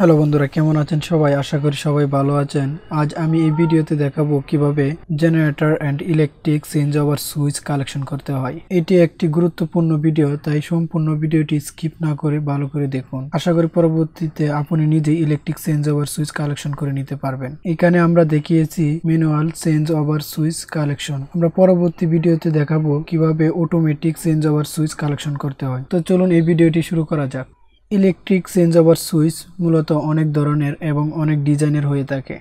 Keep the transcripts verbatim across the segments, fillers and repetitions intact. Hello बंधुरा केमन आছেন সবাই आशा करी सबाई ভালো আছেন। आज আমি এই ভিডিওতে দেখাবো কিভাবে generator and electric change over switch collection করতে হয়। এটি একটি গুরুত্বপূর্ণ ভিডিও, তাই সম্পূর্ণ ভিডিওটি স্কিপ না করে ভালো করে দেখুন। আশা করি পরবর্তীতে আপনি নিজে electric change over switch collection করে নিতে পারবেন। এখানে আমরা দেখিয়েছি manual change over switch collection. আমরা পরবর্তী ভিডিওতে দেখাবো কিভাবে automatic change over switch collection করতে হয়। তো চলুন এই ভিডিওটি শুরু করা যাক। ইলেকট্রিক চেঞ্জ ওভার সুইচ মূলত অনেক ধরনের এবং অনেক ডিজাইনের হয়ে থাকে।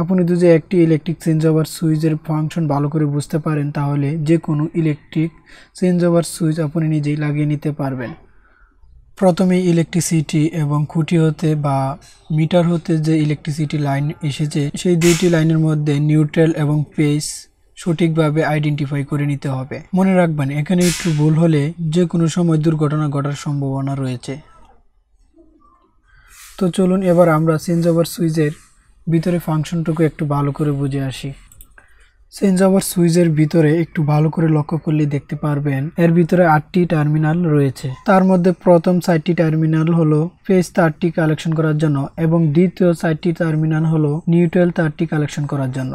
আপনি যদি একটি ইলেকট্রিক চেঞ্জ ওভার সুইচের ফাংশন ভালো করে বুঝতে পারেন, তাহলে যে কোনো ইলেকট্রিক চেঞ্জ ওভার সুইচ আপনি নিজেই লাগিয়ে নিতে পারবেন। প্রথমে ইলেকট্রিসিটি এবং খুঁটি হতে বা মিটার হতে যে ইলেকট্রিসিটি লাইন এসেছে, সেই দুইটি লাইনের মধ্যে নিউট্রাল এবং পেস সঠিকভাবে আইডেন্টিফাই করে নিতে হবে। মনে রাখবেন, এখানে একটু ভুল হলে যে কোনো সময় দুর্ঘটনা ঘটার সম্ভাবনা রয়েছে। তো চলুন এবার আমরা চেঞ্জ ওভার সুইচের ভিতরে ফাংশনটুকু একটু ভালো করে বুঝে আসি। চেঞ্জ ওভার সুইচের ভিতরে একটু ভালো করে লক্ষ্য করলে দেখতে পারবেন এর ভিতরে আটটি টার্মিনাল রয়েছে। তার মধ্যে প্রথম চারটি টার্মিনাল হলো ফেজ তারটি কালেকশন করার জন্য এবং দ্বিতীয় চারটি টার্মিনাল হলো নিউট্রাল তারটি কালেকশন করার জন্য।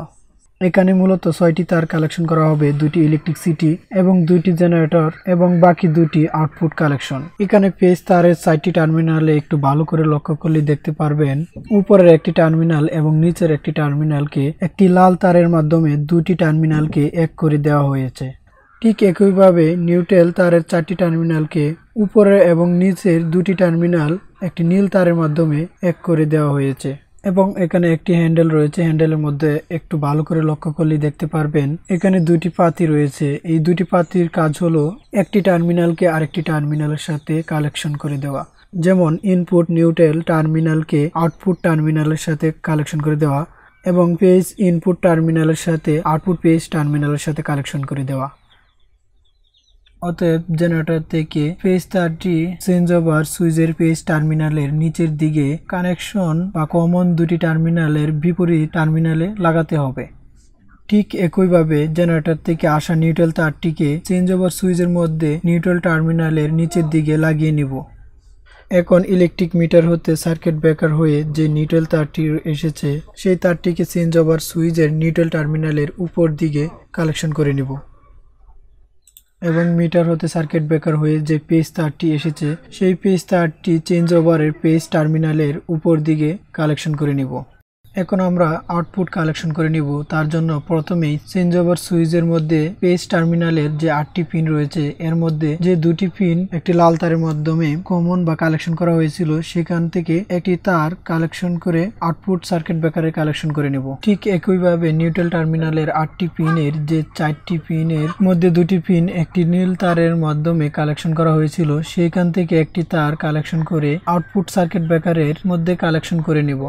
এখানে মূলত ছয়টি তার কালেকশন করা হবে, দুটি ইলেকট্রিসিটি এবং দুইটি জেনারেটর এবং বাকি দুটি আউটপুট কালেকশন। এখানে ফেজ তারের চারটি টার্মিনালে একটু ভালো করে লক্ষ্য করলে দেখতে পারবেন উপরের একটি টার্মিনাল এবং নিচের একটি টার্মিনালকে একটি লাল তারের মাধ্যমে দুটি টার্মিনালকে এক করে দেওয়া হয়েছে। ঠিক একইভাবে নিউট্রাল তারের চারটি টার্মিনালকে উপরে এবং নিচের দুটি টার্মিনাল একটি নীল তারের মাধ্যমে এক করে দেওয়া হয়েছে। এবং এখানে একটি হ্যান্ডেল রয়েছে, হ্যান্ডেলের মধ্যে একটু ভালো করে লক্ষ্য করলে দেখতে পারবেন এখানে দুটি পাতি রয়েছে। এই দুটি পাতির কাজ হলো একটি টার্মিনালকে আরেকটি টার্মিনালের সাথে কালেকশন করে দেওয়া, যেমন ইনপুট নিউট্রাল টার্মিনালকে আউটপুট টার্মিনালের সাথে কালেকশন করে দেওয়া এবং পেজ ইনপুট টার্মিনালের সাথে আউটপুট পেজ টার্মিনালের সাথে কালেকশন করে দেওয়া। অতএব জেনারেটর থেকে ফেজ তারটি চেঞ্জ ওভার সুইচের ফেজ টার্মিনালের নিচের দিকে কানেকশন বা কমন দুটি টার্মিনালের বিপরীত টার্মিনালে লাগাতে হবে। ঠিক একইভাবে জেনারেটর থেকে আসা নিউট্রাল তারটিকে চেঞ্জ ওভার সুইচের মধ্যে নিউট্রাল টার্মিনালের নিচের দিকে লাগিয়ে নিব। এখন ইলেকট্রিক মিটার হতে সার্কিট ব্রেকার হয়ে যে নিউট্রাল তারটি এসেছে, সেই তারটিকে চেঞ্জ ওভার সুইচের নিউট্রাল টার্মিনালের উপর দিকে কালেকশন করে নিব। এবং মিটার হতে সার্কিট ব্রেকার হয়ে যে পেজ তারটি এসেছে, সেই পেজ তারটি চেঞ্জ ওভারের পেজ টার্মিনালের উপর দিকে কালেকশন করে নিব। এখন আমরা আউটপুট কালেকশন করে নিব। তার জন্য প্রথমেই চেঞ্জ ওভার সুইচের মধ্যে পেজ টার্মিনালের যে আটটি পিন রয়েছে, এর মধ্যে যে দুটি পিন একটি লাল তারের মাধ্যমে কমন বা কালেকশন করা হয়েছিল, সেখান থেকে একটি তার কালেকশন করে আউটপুট সার্কিট ব্রেকারে কালেকশন করে নেব। ঠিক একইভাবে নিউট্রাল টার্মিনালের আটটি পিনের যে চারটি পিনের মধ্যে দুটি পিন একটি নীল তারের মাধ্যমে কালেকশন করা হয়েছিল, সেখান থেকে একটি তার কালেকশন করে আউটপুট সার্কিট ব্রেকারের মধ্যে কালেকশন করে নেব।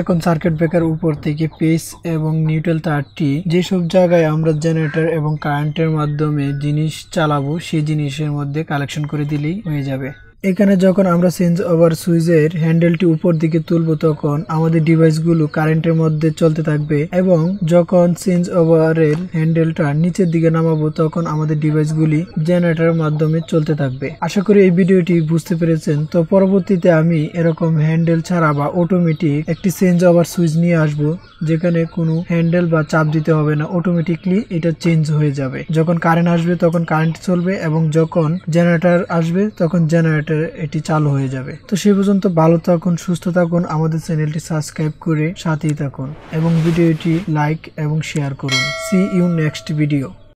এখন সার্কিট ব্রেকার উপর থেকে পেজ এবং নিউট্রাল তারটি যেসব জায়গায় আমরা জেনারেটর এবং কারেন্টের মাধ্যমে জিনিস চালাবো, সেই জিনিসের মধ্যে কালেকশন করে দিলেই হয়ে যাবে। এখানে যখন আমরা চেঞ্জ ওভার সুইচের হ্যান্ডেলটি উপর দিকে তুলব, তখন আমাদের ডিভাইসগুলো কারেন্টের মধ্যে চলতে থাকবে এবং যখন চেঞ্জ ওভারের হ্যান্ডেলটা নিচের দিকে নামাবো, তখন আমাদের ডিভাইসগুলি জেনারেটরের মাধ্যমে চলতে থাকবে। আশা করি এই ভিডিওটি বুঝতে পেরেছেন। তো পরবর্তীতে আমি এরকম হ্যান্ডেল ছাড়া বা অটোমেটিক একটি চেঞ্জ ওভার সুইচ নিয়ে আসব, যেখানে কোনো হ্যান্ডেল বা চাপ দিতে হবে না, অটোমেটিকলি এটা চেঞ্জ হয়ে যাবে। যখন কারেন্ট আসবে তখন কারেন্ট চলবে এবং যখন জেনারেটর আসবে তখন জেনারেটর এটি চালু হয়ে যাবে। তো সেই পর্যন্ত ভালো থাকুন, সুস্থ থাকুন, আমাদের চ্যানেলটি সাবস্ক্রাইব করে সাথেই থাকুন এবং ভিডিওটি লাইক এবং শেয়ার করুন। See you next video.